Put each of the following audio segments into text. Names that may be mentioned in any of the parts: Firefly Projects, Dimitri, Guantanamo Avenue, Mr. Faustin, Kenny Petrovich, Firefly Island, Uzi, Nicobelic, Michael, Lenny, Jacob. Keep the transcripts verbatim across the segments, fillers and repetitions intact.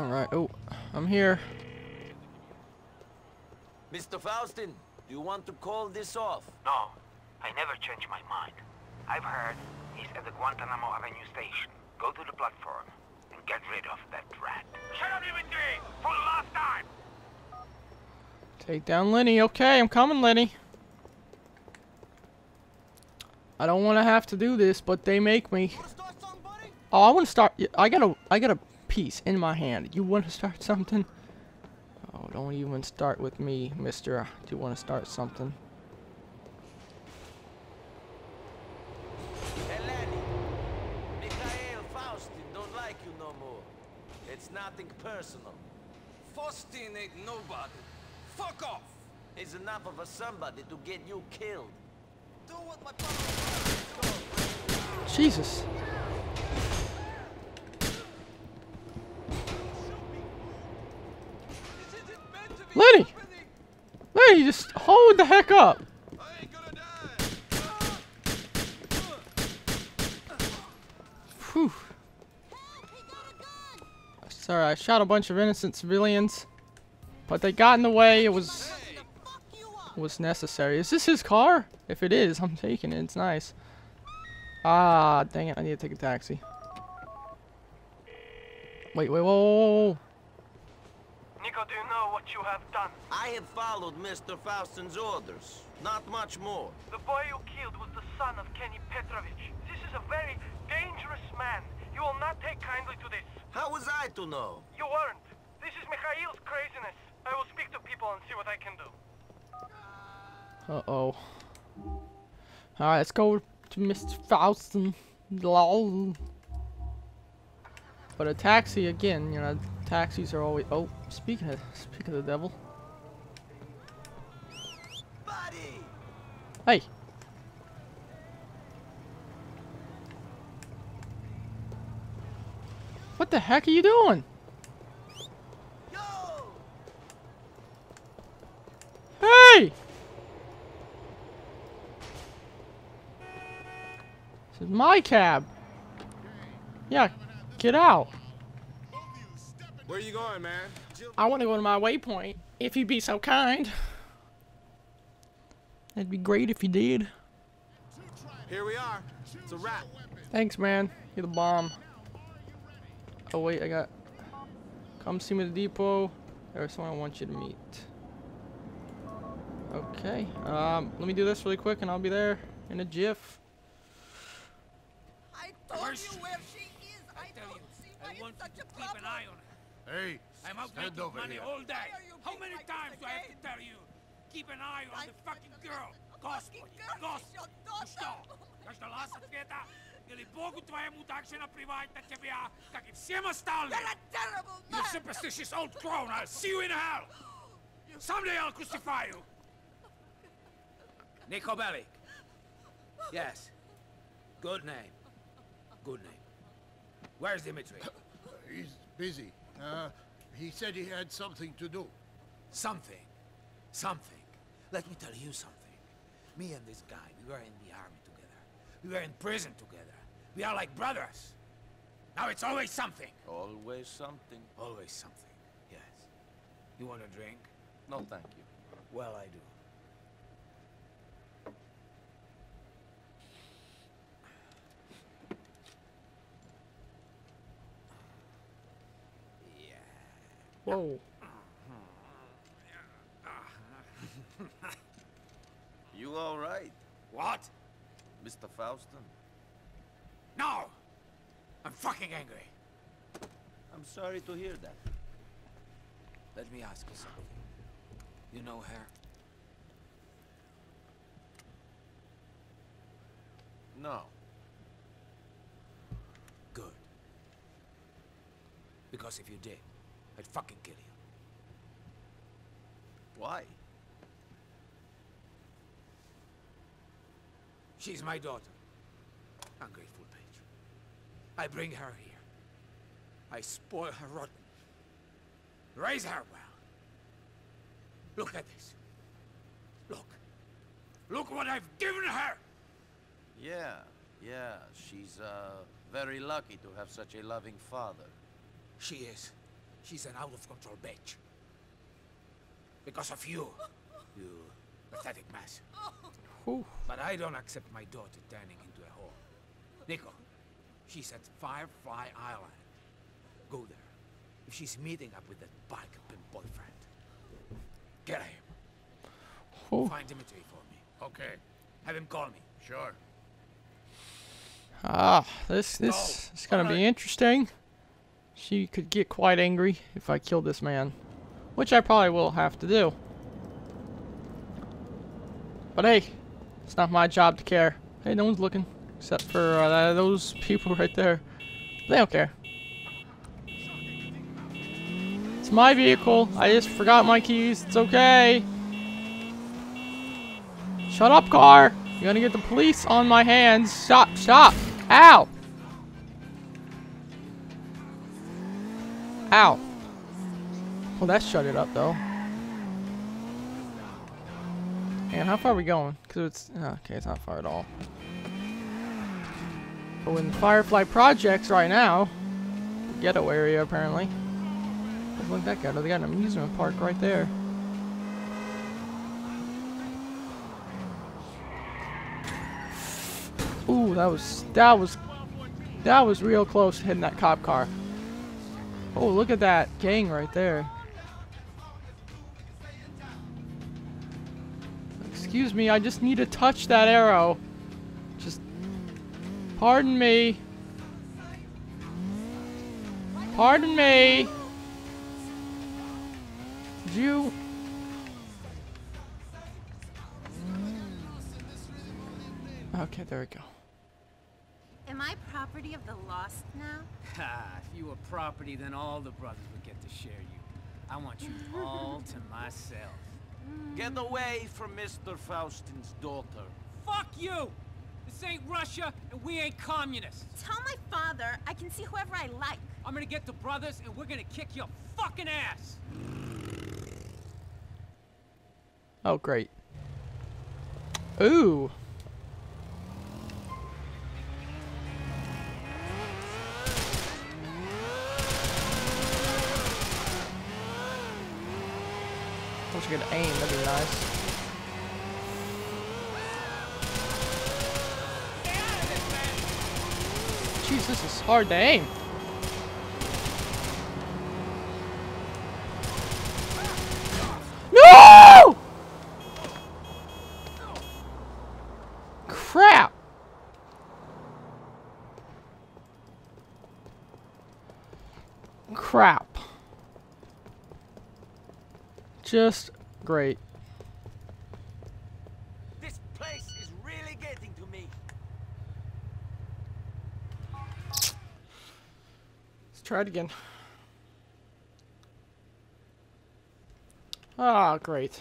Alright, oh, I'm here. Mister Faustin, do you want to call this off? No, I never change my mind. I've heard he's at the Guantanamo Avenue station. Go to the platform and get rid of that rat. Shut up, Dimitri! For the last time! Take down Lenny. Okay, I'm coming, Lenny. I don't want to have to do this, but they make me. Oh, I want to start. I got a, I got a piece in my hand. You want to start something? Oh, don't even start with me, mister. I do want to start something. Hey, Lenny. Michael Faustin don't like you no more. It's nothing personal. Faustin ain't nobody. Fuck off! It's enough of a somebody to get you killed. Do what my father. Jesus. Lenny! Lenny, just hold the heck up! I ain't gonna die. Whew. Sorry, I shot a bunch of innocent civilians. But they got in the way, it was was necessary. Is this his car? If it is, I'm taking it, it's nice. Ah, dang it, I need to take a taxi. Wait, wait, whoa, whoa, whoa. Nico, do you know what you have done? I have followed Mister Faustin's orders. Not much more. The boy you killed was the son of Kenny Petrovich. This is a very dangerous man. You will not take kindly to this. How was I to know? You weren't. This is Mikhail's craziness. I will speak to people and see what I can do. Uh-oh. Alright, let's go to Mister Faustin. Lol. But a taxi again, you know, taxis are always... Oh, speaking of, speaking of the devil. Buddy. Hey. What the heck are you doing? Hey! This is my cab. Yeah, get out. Where are you going, man? I want to go to my waypoint, if you'd be so kind. That'd be great if you did. Here we are. It's a wrap. Thanks, man. You're the bomb. Oh, wait, I got... Come see me at the depot. There's someone I want you to meet. Okay, um, let me do this really quick and I'll be there in a jiff. I told you where she is. I, I don't you, see why I want such to a keep problem. An eye on her. Hey, I'm out making money here. All day. How many times do I have to tell you? Keep an eye on I the fucking girl. Господи, Господи, ну что? Дождалась ответа? Или Богу твоему также наплевать на тебя, как и всем остальным? You superstitious old crone, I'll see you in hell. Someday I'll crucify you. Nicobelic. Yes. Good name. Good name. Where's Dimitri? He's busy. Uh, he said he had something to do. Something. Something. Let me tell you something. Me and this guy, we were in the army together. We were in prison together. We are like brothers. Now it's always something. Always something. Always something. Yes. You want a drink? No, thank you. Well, I do. Whoa. You all right? What? Mister Faustin? No! I'm fucking angry. I'm sorry to hear that. Let me ask you something. You know her? No. Good. Because if you did, I'd fucking kill you. Why? She's my daughter. Ungrateful bitch. I bring her here. I spoil her rotten. Raise her well. Look at this. Look. Look what I've given her! Yeah, yeah. She's, uh, very lucky to have such a loving father. She is. She's an out-of-control bitch. Because of you, you pathetic mess. Ooh. But I don't accept my daughter turning into a whore. Nico, she's at Firefly Island. Go there. If she's meeting up with that bike-up and boyfriend, get him. Ooh. Find Dimitri for me. Okay. Have him call me. Sure. Ah, this this no. is gonna right. be interesting. She could get quite angry if I killed this man, which I probably will have to do. But hey, it's not my job to care. Hey, no one's looking except for uh, those people right there. They don't care. It's my vehicle. I just forgot my keys. It's okay. Shut up, car. You're gonna get the police on my hands. Stop, stop. Ow. Ow. Well, that shut it up, though. And how far are we going? Because it's... Okay, it's not far at all. But in the Firefly Projects right now. Ghetto area, apparently. Look at that ghetto. They got an amusement park right there. Ooh, that was... That was... That was real close hitting that cop car. Oh, look at that gang right there. Excuse me, I just need to touch that arrow. Just... Pardon me. Pardon me. Did you... Okay, there we go. Am I property of the lost now? Ha, if you were property, then all the brothers would get to share you. I want you all to myself. Get away from Mister Faustin's daughter. Fuck you! This ain't Russia, and we ain't communists. Tell my father I can see whoever I like. I'm gonna get the brothers, and we're gonna kick your fucking ass! Oh, great. Ooh! Good aim, that'd be nice. Jeez, this is hard to aim. No! Crap! Crap. Just great. This place is really getting to me. Let's try it again. Ah, oh, great.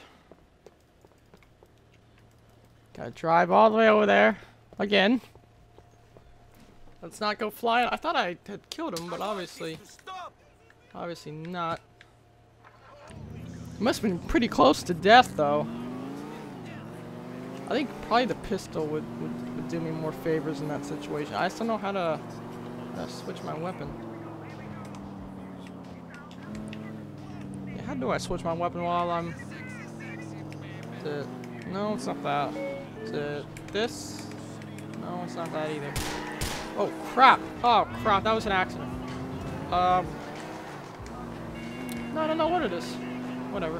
Gotta drive all the way over there again. Let's not go flying. I thought I had killed him, but obviously, obviously not. Must have been pretty close to death, though. I think probably the pistol would, would, would do me more favors in that situation. I still know how to, how to switch my weapon. Yeah, how do I switch my weapon while I'm... It. No, it's not that. Is it this? No, it's not that either. Oh, crap! Oh, crap, that was an accident. Um... No, I don't know what it is. Whatever. I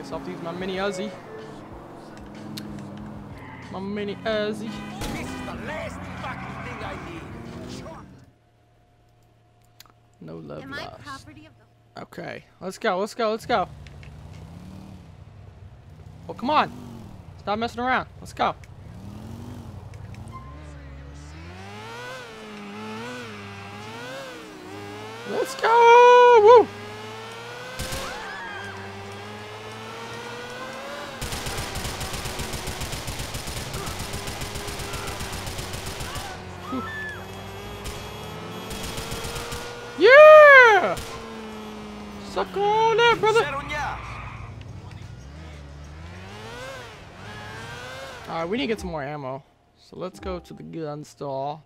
guess I'll have to use my mini Uzi. My mini Uzi. This is the last fucking thing I need. No love lost. Okay, let's go, let's go, let's go. Well, come on. Stop messing around. Let's go. Let's go! Woo! Suck on that, brother! Alright, we need to get some more ammo. So let's go to the gun store.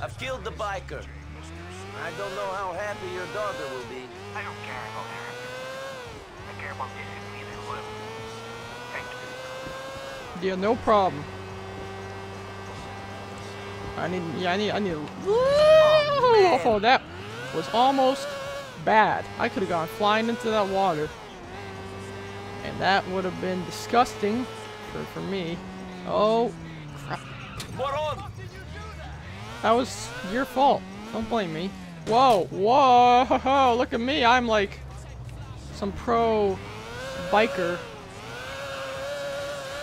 I've killed the biker. I don't know how happy your daughter will be. I don't care about her. I care about discipline and love. Thank you. Yeah, no problem. I need, yeah, I need, I need. Oh, oh, that was almost bad. I could have gone flying into that water, and that would have been disgusting for for me. Oh, crap! What on? That was your fault. Don't blame me. Whoa, whoa, ho, ho, look at me. I'm like some pro biker.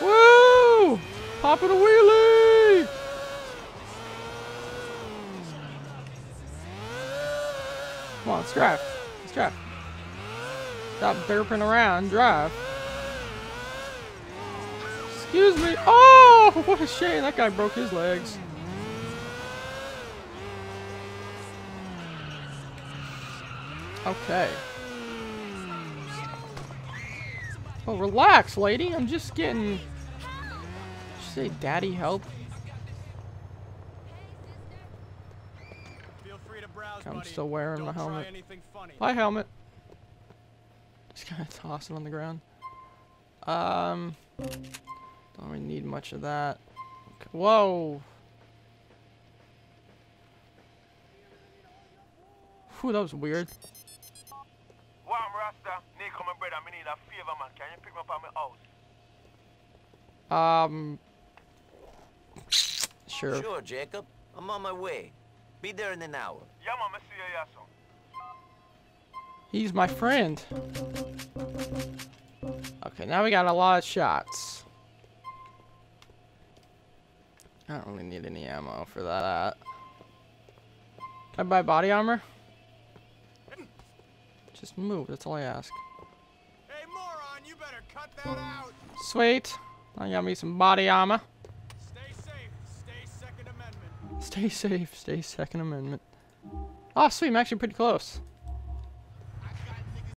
Woo! Popping a wheelie. Come on, let's drive. Let's drive. Stop derping around. Drive. Excuse me. Oh, what a shame. That guy broke his legs. Okay. Oh, relax, lady. I'm just getting... Did you say daddy help? I'm still wearing Don't my helmet. My helmet. Just kind of toss it on the ground. Um, don't really need much of that. Okay. Whoa. Whew, that was weird. Well, Rasta, Nick, my brother, I need a favor, man. Can you pick me up at my house? Um. Sure. Sure, Jacob. I'm on my way. Be there in an hour. He's my friend. Okay, now we got a lot of shots. I don't really need any ammo for that. Can I buy body armor? Just move, that's all I ask. Hey, moron, you better cut that out. Sweet. I got me some body armor. Stay safe, stay Second Amendment. Ah, oh, sweet, I'm actually pretty close.